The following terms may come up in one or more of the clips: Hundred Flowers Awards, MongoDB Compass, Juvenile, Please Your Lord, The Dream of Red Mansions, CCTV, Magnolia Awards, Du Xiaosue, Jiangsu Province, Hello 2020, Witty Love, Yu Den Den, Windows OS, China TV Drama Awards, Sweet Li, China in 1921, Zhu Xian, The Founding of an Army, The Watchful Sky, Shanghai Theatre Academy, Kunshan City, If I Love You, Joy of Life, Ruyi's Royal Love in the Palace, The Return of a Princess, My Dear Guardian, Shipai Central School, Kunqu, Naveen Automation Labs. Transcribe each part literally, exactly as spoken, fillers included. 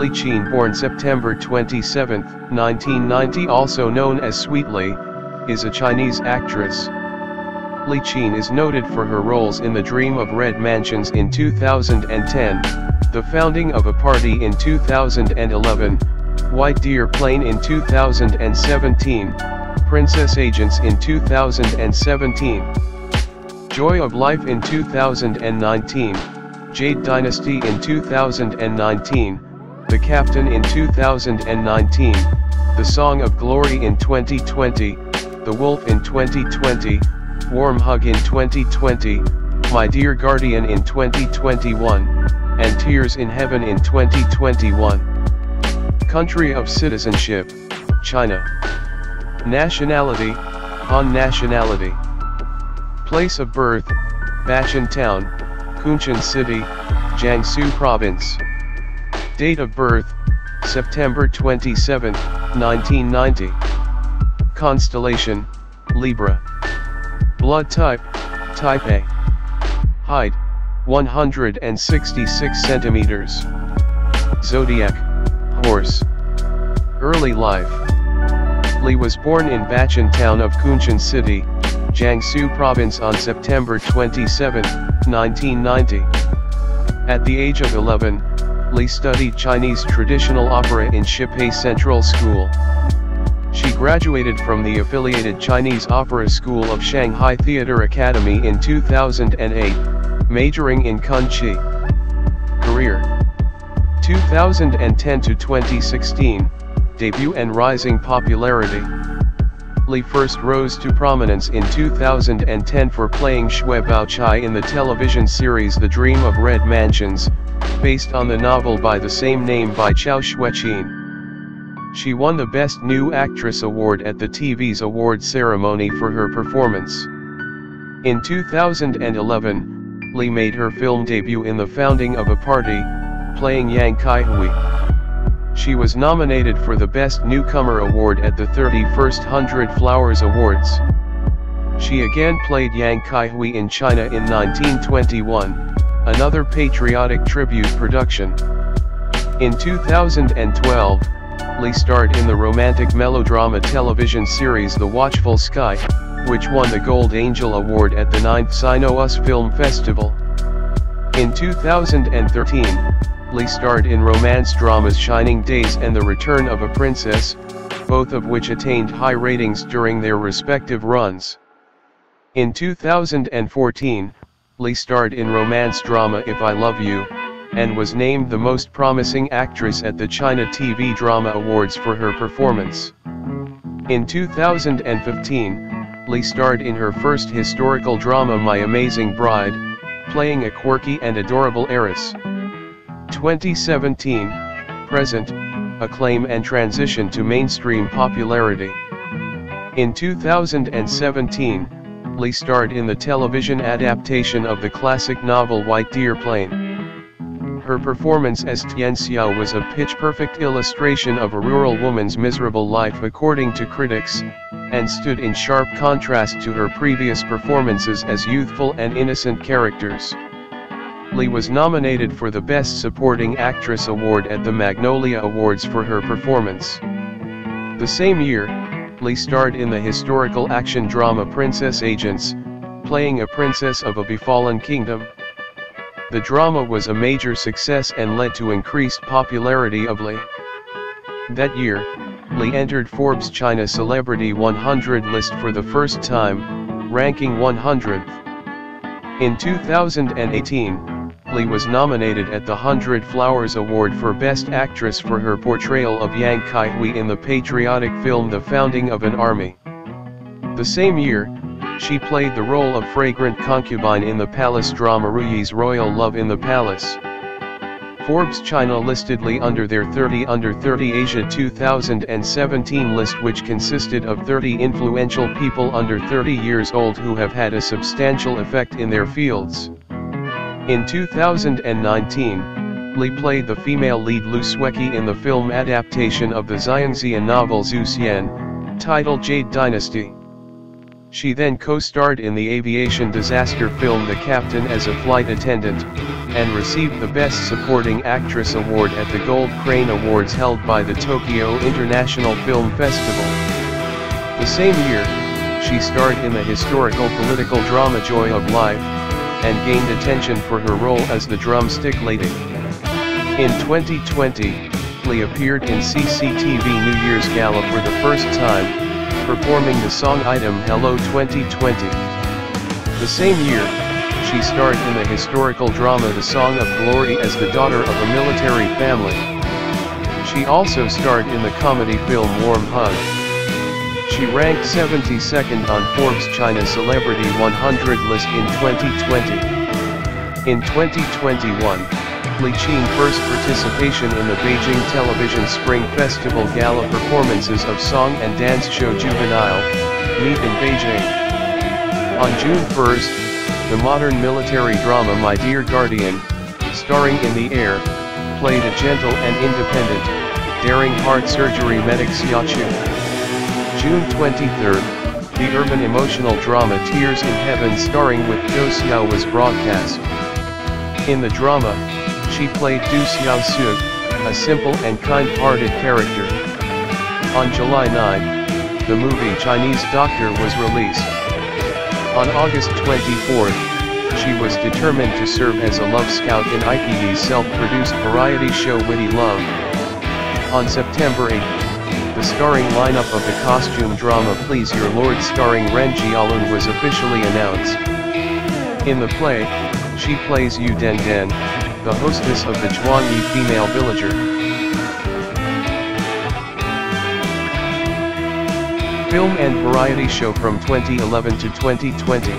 Li Qin, born September twenty-seventh, nineteen ninety, also known as Sweet Li, is a Chinese actress. Li Qin is noted for her roles in The Dream of Red Mansions in two thousand ten, The Founding of a Party in two thousand eleven, White Deer Plain in two thousand seventeen, Princess Agents in two thousand seventeen, Joy of Life in two thousand nineteen, Jade Dynasty in two thousand nineteen, The Captain in two thousand nineteen, The Song of Glory in twenty twenty, The Wolf in twenty twenty, Warm Hug in twenty twenty, My Dear Guardian in twenty twenty-one, and Tears in Heaven in twenty twenty-one. Country of citizenship, China. Nationality, Han nationality. Place of birth, Bacheng Town, Kunshan City, Jiangsu Province. Date of birth, September twenty-seventh, nineteen ninety. Constellation, Libra. Blood type, Type A. Height, one hundred sixty-six centimeters. Zodiac, Horse. Early life. Li was born in Bacheng Town of Kunshan City, Jiangsu Province on September twenty-seventh, nineteen ninety. At the age of eleven, Li studied Chinese traditional opera in Shipai Central School. She graduated from the affiliated Chinese Opera School of Shanghai Theatre Academy in two thousand eight, majoring in Kunqu. Career. two thousand ten to twenty sixteen, debut and rising popularity. Li first rose to prominence in two thousand ten for playing Xue Baochai in the television series The Dream of Red Mansions, based on the novel by the same name by Chow Shuiqin. She won the Best New Actress Award at the T V's award ceremony for her performance. In two thousand eleven, Li made her film debut in The Founding of a Party, playing Yang Kaihui. She was nominated for the Best Newcomer Award at the thirty-first Hundred Flowers Awards. She again played Yang Kaihui in China in nineteen twenty-one, another patriotic tribute production. In two thousand twelve, Li starred in the romantic melodrama television series The Watchful Sky, which won the Gold Angel Award at the ninth Sino Us Film Festival. In two thousand thirteen, Li starred in romance dramas Shining Days and The Return of a Princess, both of which attained high ratings during their respective runs. In two thousand fourteen, Li starred in romance drama If I Love You, and was named the most promising actress at the China T V Drama Awards for her performance. In two thousand fifteen, Li starred in her first historical drama My Amazing Bride, playing a quirky and adorable heiress. twenty seventeen, present, acclaim and transition to mainstream popularity. In two thousand seventeen, Li starred in the television adaptation of the classic novel White Deer Plain. Her performance as Tian Xiao was a pitch-perfect illustration of a rural woman's miserable life according to critics, and stood in sharp contrast to her previous performances as youthful and innocent characters. Li was nominated for the Best Supporting Actress Award at the Magnolia Awards for her performance. The same year, Li starred in the historical action drama Princess Agents, playing a princess of a befallen kingdom. The drama was a major success and led to increased popularity of Li. That year, Li entered Forbes' China Celebrity one hundred list for the first time, ranking one hundredth. In two thousand eighteen, Li was nominated at the Hundred Flowers Award for Best Actress for her portrayal of Yang Kaihui in the patriotic film The Founding of an Army. The same year, she played the role of fragrant concubine in the palace drama Ruyi's Royal Love in the Palace. Forbes China listed Li under their thirty under thirty Asia two thousand seventeen list, which consisted of thirty influential people under thirty years old who have had a substantial effect in their fields. In two thousand nineteen, Li played the female lead Lu Sueqi in the film adaptation of the Xianxian novel Zhu Xian, titled Jade Dynasty. She then co-starred in the aviation disaster film The Captain as a flight attendant, and received the Best Supporting Actress Award at the Gold Crane Awards held by the Tokyo International Film Festival. The same year, she starred in the historical political drama Joy of Life, and gained attention for her role as the drumstick lady. In twenty twenty, Li appeared in C C T V New Year's Gala for the first time, performing the song item Hello twenty twenty. The same year, she starred in the historical drama The Song of Glory as the daughter of a military family. She also starred in the comedy film Warm Hug. She ranked seventy-second on Forbes China Celebrity one hundred list in twenty twenty. In twenty twenty-one, Li Qin's first participation in the Beijing Television Spring Festival Gala performances of song and dance show Juvenile, Meet in Beijing. On June first, the modern military drama My Dear Guardian, starring In the Air, played a gentle and independent, daring heart surgery medic Xia Chu. June twenty-third, the urban emotional drama Tears in Heaven starring with Du Xiao was broadcast. In the drama, she played Du Xiaosue, a simple and kind-hearted character. On July ninth, the movie Chinese Doctor was released. On August twenty-fourth, she was determined to serve as a love scout in Aiki's self-produced variety show Witty Love. On September eighth, the starring lineup of the costume drama Please Your Lord starring Ren Jialun was officially announced. In the play, she plays Yu Den Den, the hostess of the Zhuangyi female villager. Film and variety show from twenty eleven to twenty twenty.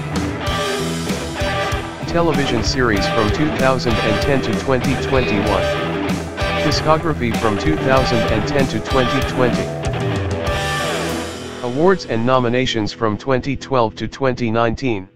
Television series from two thousand ten to twenty twenty-one. Discography from two thousand ten to twenty twenty. Awards and nominations from twenty twelve to twenty nineteen.